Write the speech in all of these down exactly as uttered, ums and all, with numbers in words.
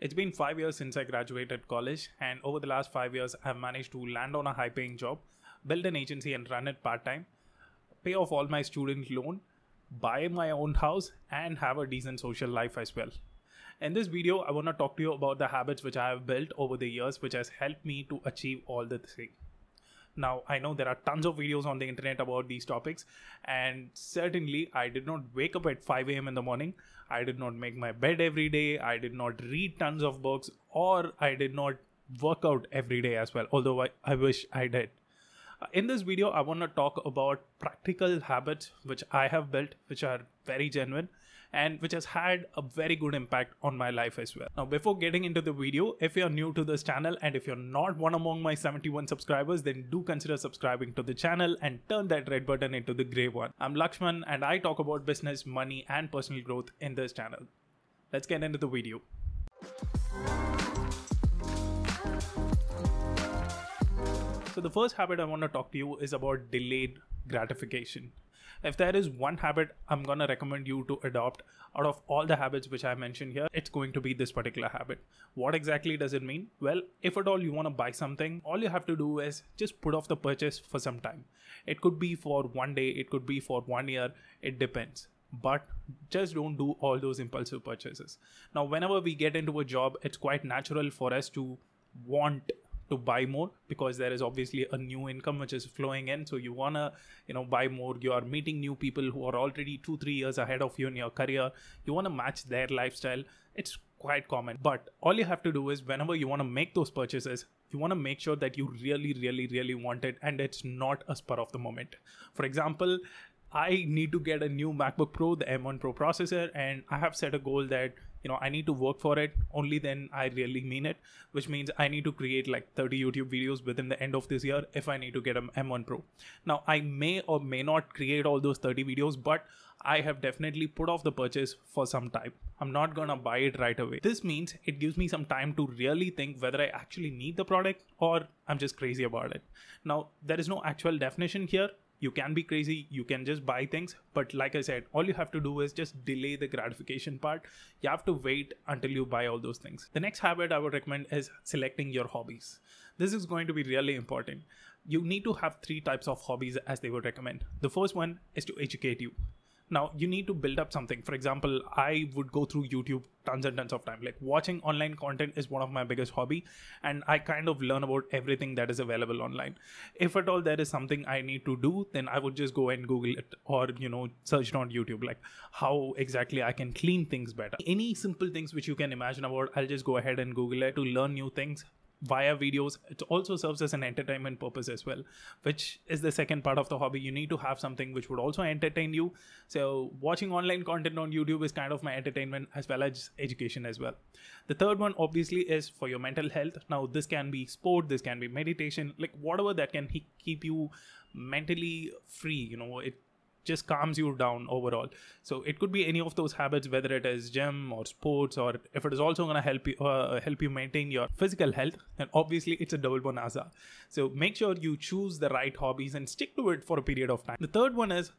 It's been five years since I graduated college, and over the last five years I've managed to land on a high-paying job, build an agency and run it part-time, pay off all my student loan, buy my own house and have a decent social life as well. In this video, I want to talk to you about the habits which I have built over the years which has helped me to achieve all the things. Now, I know there are tons of videos on the internet about these topics, and certainly I did not wake up at five A M in the morning. I did not make my bed every day. I did not read tons of books, or I did not work out every day as well, although I, I wish I did. In this video, I want to talk about practical habits which I have built, which are very genuine and which has had a very good impact on my life as well. Now, before getting into the video, if you're new to this channel and if you're not one among my seventy-one subscribers, then do consider subscribing to the channel and turn that red button into the gray one. I'm Lakshman and I talk about business, money and personal growth in this channel. Let's get into the video. So the first habit I want to talk to you is about delayed gratification. If there is one habit I'm gonna recommend you to adopt out of all the habits which I mentioned here, it's going to be this particular habit. What exactly does it mean? Well, if at all you want to buy something, all you have to do is just put off the purchase for some time. It could be for one day, it could be for one year, it depends. But just don't do all those impulsive purchases. Now, whenever we get into a job, it's quite natural for us to want to buy more because there is obviously a new income which is flowing in. So you wanna, you know, buy more. You are meeting new people who are already two, three years ahead of you in your career. You wanna match their lifestyle. It's quite common. But all you have to do is whenever you wanna make those purchases, you wanna make sure that you really, really, really want it and it's not a spur of the moment. For example, I need to get a new MacBook Pro, the M one Pro processor, and I have set a goal that, you know, I need to work for it. Only then I really mean it, which means I need to create like thirty YouTube videos within the end of this year if I need to get an M one Pro. Now, I may or may not create all those thirty videos, but I have definitely put off the purchase for some time. I'm not gonna buy it right away. This means it gives me some time to really think whether I actually need the product or I'm just crazy about it. Now, there is no actual definition here. You can be crazy, you can just buy things, but like I said, all you have to do is just delay the gratification part. You have to wait until you buy all those things. The next habit I would recommend is selecting your hobbies. This is going to be really important. You need to have three types of hobbies as they would recommend. The first one is to educate you. Now, you need to build up something. For example, I would go through YouTube tons and tons of time. Like, watching online content is one of my biggest hobby, and I kind of learn about everything that is available online. If at all there is something I need to do, then I would just go and Google it or, you know, search it on YouTube, like how exactly I can clean things better. Any simple things which you can imagine about, I'll just go ahead and Google it to learn new things via videos. It also serves as an entertainment purpose as well, which is the second part of the hobby. You need to have something which would also entertain you. So watching online content on YouTube is kind of my entertainment as well as education as well. The third one obviously is for your mental health. Now, this can be sport, this can be meditation, like whatever that can keep you mentally free, you know, it just calms you down overall. So it could be any of those habits, whether it is gym or sports, or if it is also going to help you uh, help you maintain your physical health, then obviously it's a double bonanza. So make sure you choose the right hobbies and stick to it for a period of time. The third one is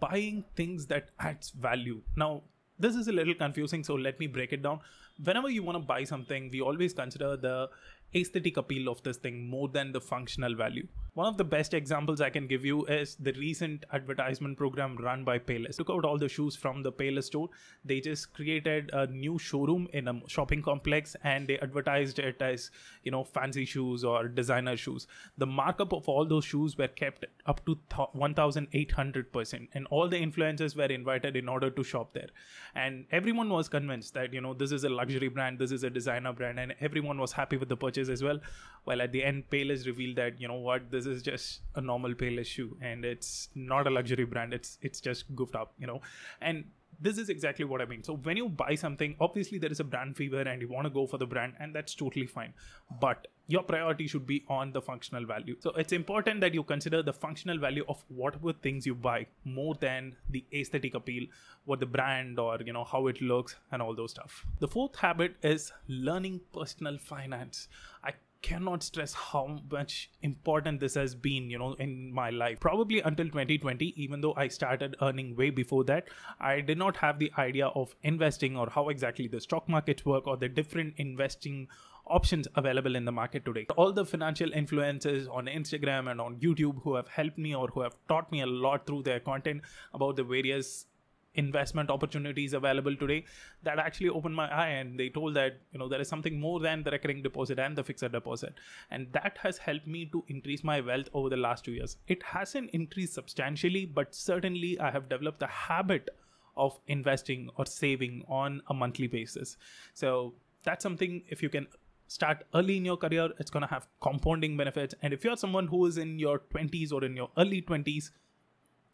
buying things that adds value. Now, this is a little confusing, so let me break it down. Whenever you want to buy something, we always consider the aesthetic appeal of this thing more than the functional value. One of the best examples I can give you is the recent advertisement program run by Payless. Took out all the shoes from the Payless store. They just created a new showroom in a shopping complex and they advertised it as, you know, fancy shoes or designer shoes. The markup of all those shoes were kept up to one thousand eight hundred percent, and all the influencers were invited in order to shop there. And everyone was convinced that, you know, this is a luxury brand, this is a designer brand, and everyone was happy with the purchase as well. Well, at the end, Payless revealed that, you know what, this is just a normal Payless shoe and it's not a luxury brand. It's it's just goofed up, you know. And this is exactly what I mean. So when you buy something, obviously there is a brand fever and you want to go for the brand, and that's totally fine. But your priority should be on the functional value. So it's important that you consider the functional value of whatever things you buy more than the aesthetic appeal, what the brand or you know how it looks and all those stuff. The fourth habit is learning personal finance. I cannot stress how much important this has been, you know, in my life. Probably until twenty twenty, even though I started earning way before that, I did not have the idea of investing or how exactly the stock markets work or the different investing options available in the market today. All the financial influencers on Instagram and on YouTube who have helped me or who have taught me a lot through their content about the various investment opportunities available today, that actually opened my eye, and they told that you know there is something more than the recurring deposit and the fixed deposit, and that has helped me to increase my wealth over the last two years. It hasn't increased substantially, but certainly I have developed the habit of investing or saving on a monthly basis. So that's something, if you can start early in your career, it's going to have compounding benefits. And if you're someone who is in your twenties or in your early twenties,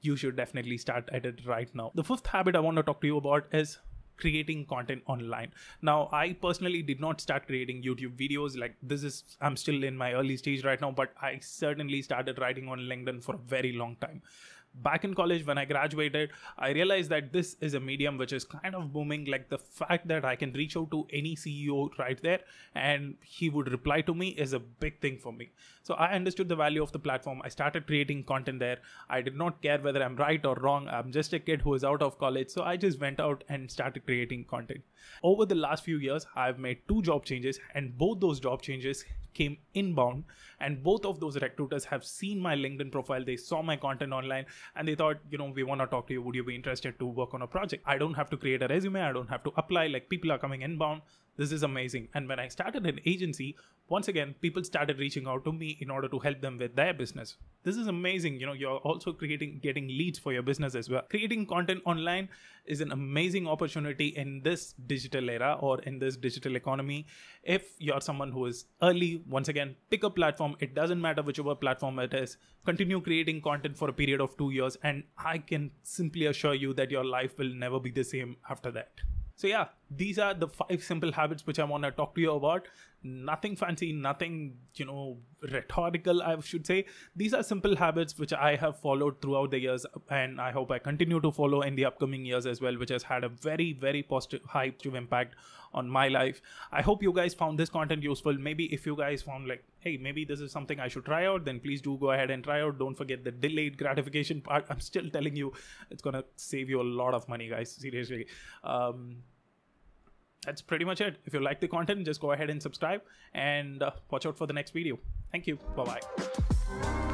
you should definitely start at it right now. The fifth habit I want to talk to you about is creating content online. Now, I personally did not start creating YouTube videos like this is, I'm still in my early stage right now, but I certainly started writing on LinkedIn for a very long time. Back in college, when I graduated, I realized that this is a medium which is kind of booming, like the fact that I can reach out to any C E O right there and he would reply to me is a big thing for me. So I understood the value of the platform. I started creating content there. I did not care whether I'm right or wrong. I'm just a kid who is out of college. So I just went out and started creating content. Over the last few years, I've made two job changes, and both those job changes came inbound, and both of those recruiters have seen my LinkedIn profile. They saw my content online and they thought, you know, we want to talk to you. Would you be interested to work on a project? I don't have to create a resume. I don't have to apply. Like, people are coming inbound. This is amazing. And when I started an agency, once again, people started reaching out to me in order to help them with their business. This is amazing. You know, you're also creating, getting leads for your business as well. Creating content online is an amazing opportunity in this digital era or in this digital economy. If you're someone who is early, once again, pick a platform. It doesn't matter whichever platform it is. Continue creating content for a period of two years. And I can simply assure you that your life will never be the same after that. So yeah, these are the five simple habits which I want to talk to you about. Nothing fancy, nothing, you know, rhetorical, I should say. These are simple habits which I have followed throughout the years, and I hope I continue to follow in the upcoming years as well, which has had a very, very positive, positive impact on my life. I hope you guys found this content useful. Maybe if you guys found like, hey, maybe this is something I should try out, then please do go ahead and try out. Don't forget the delayed gratification part. I'm still telling you, it's going to save you a lot of money, guys. Seriously. Um, That's pretty much it. If you like the content, just go ahead and subscribe, and uh, watch out for the next video. Thank you. Bye-bye.